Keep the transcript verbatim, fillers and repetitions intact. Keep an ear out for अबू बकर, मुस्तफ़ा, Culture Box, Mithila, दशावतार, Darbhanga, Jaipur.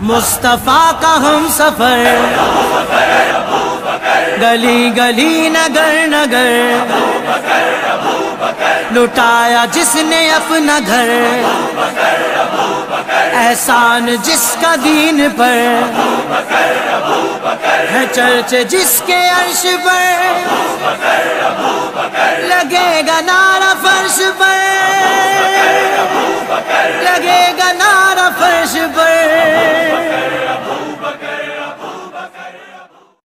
मुस्तफ़ा का हम सफर, अबू बकर, अबू बकर, गली गली नगर नगर, अबू बकर, अबू बकर, लुटाया जिसने अपना घर, अबू बकर, अबू बकर, एहसान जिसका दीन पर, अबू बकर, अबू बकर, है चर्चे जिसके अर्श पर, अबू बकर, अबू बकर, लगेगा नारा फर्श पर, अबू बकर, अबू बकर, लगेगा नारा फर्श पर।